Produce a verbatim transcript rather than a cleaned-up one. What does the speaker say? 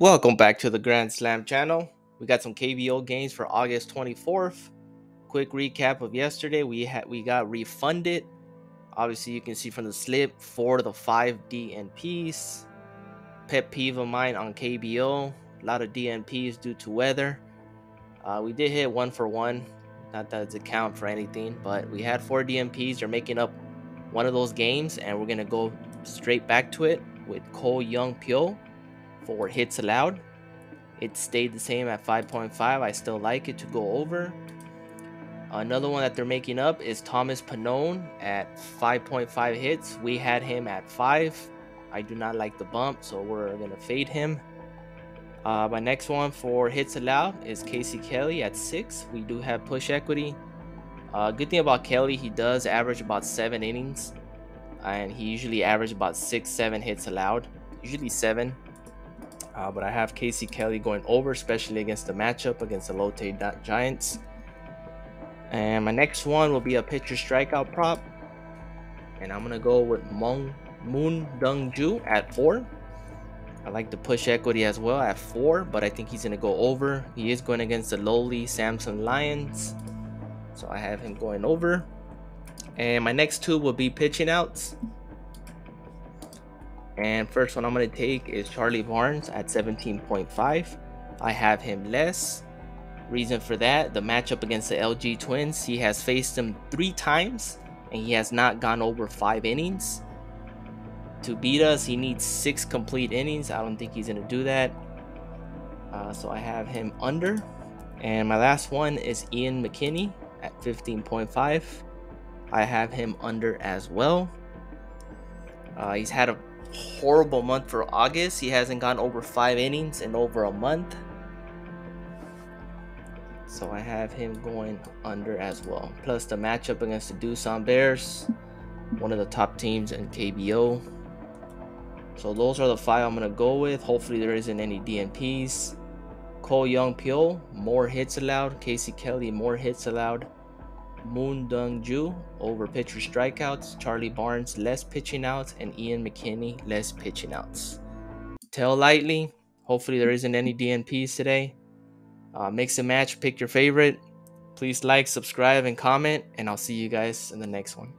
Welcome back to the Grand Slam channel. We got some K B O games for August twenty-fourth. Quick recap of yesterday. We had we got refunded. Obviously, you can see from the slip four to the five D N Ps. Pet peeve of mine on K B O. A lot of D N Ps due to weather. Uh, we did hit one for one. Not that it's a count for anything, but we had four D N Ps. They're making up one of those games, and we're gonna go straight back to it with Ko Young-pyo. Four hits allowed. It stayed the same at five point five. I still like it to go over. Another one that they're making up is Thomas Pannone at five point five hits. We had him at five. I do not like the bump, so we're gonna fade him. Uh, my next one for hits allowed is Casey Kelly at six. We do have push equity. Uh, good thing about Kelly, he does average about seven innings, and he usually averages about six, seven hits allowed, usually seven. Uh, but I have Casey Kelly going over, especially against the matchup against the Lotte Giants. And my next one will be a pitcher strikeout prop. And I'm going to go with Moon Dong-ju at four. I like the push equity as well at four, but I think he's going to go over. He is going against the lowly Samsung Lions, so I have him going over. And my next two will be pitching outs. And first one I'm going to take is Charlie Barnes at seventeen point five. I have him less. Reason for that, the matchup against the L G Twins, he has faced them three times and he has not gone over five innings. To beat us, he needs six complete innings. I don't think he's going to do that. Uh, so I have him under. And my last one is Ian McKinney at fifteen point five. I have him under as well. Uh, he's had a horrible month for August. He hasn't gone over five innings in over a month, so I have him going under as well. Plus the matchup against the Doosan Bears, one of the top teams in K B O. So those are the five I'm gonna go with. Hopefully there isn't any D N Ps. Ko Young-pyo, more hits allowed. Casey Kelly, more hits allowed. Moon Dong-ju, over pitcher strikeouts. Charlie Barnes, less pitching outs. And Ian McKinney, less pitching outs. Tail lightly. Hopefully there isn't any D N Ps today. Uh, mix and match, pick your favorite. Please like, subscribe, and comment. And I'll see you guys in the next one.